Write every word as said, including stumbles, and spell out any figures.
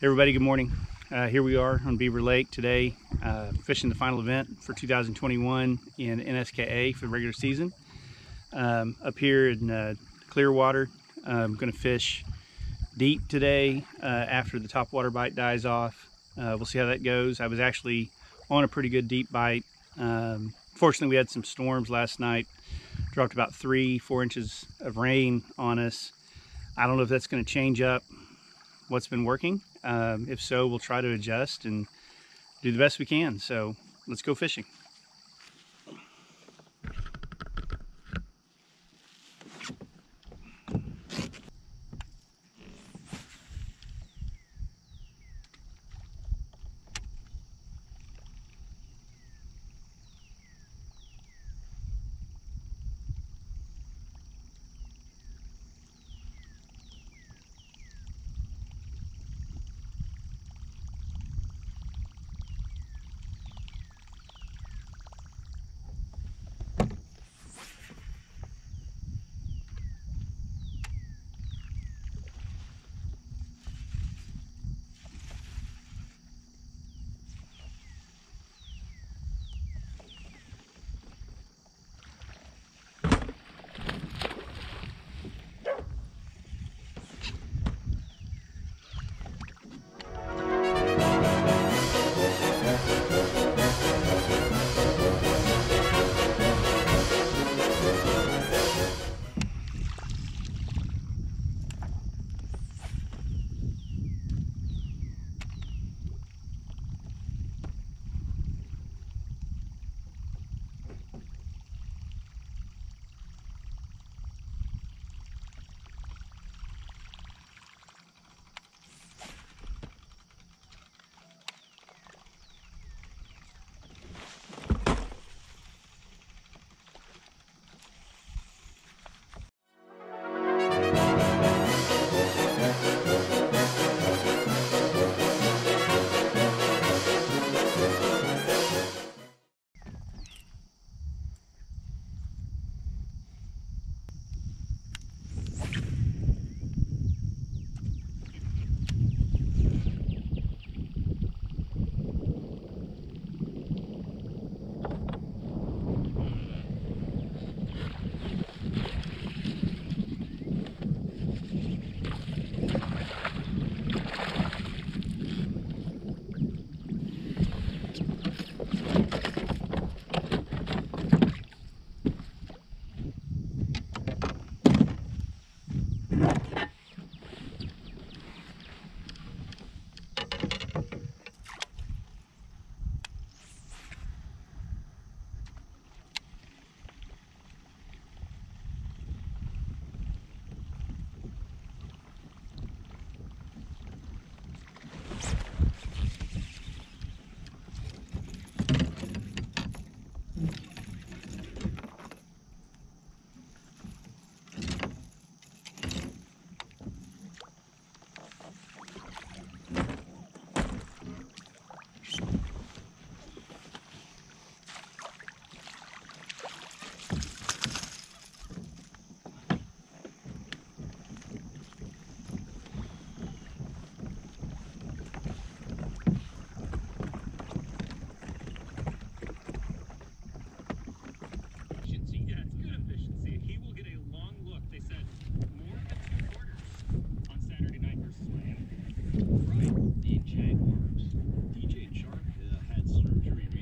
Everybody, good morning. Uh, here we are on Beaver Lake today, uh, fishing the final event for two thousand twenty-one in N S K A for the regular season. Um, up here in uh, Clearwater, I'm going to fish deep today uh, after the top water bite dies off. Uh, we'll see how that goes. I was actually on a pretty good deep bite. Um, fortunately, we had some storms last night. Dropped about three, four inches of rain on us. I don't know if that's going to change up what's been working. Um, if so, we'll try to adjust and do the best we can. So let's go fishing. D J Sharp uh, had surgery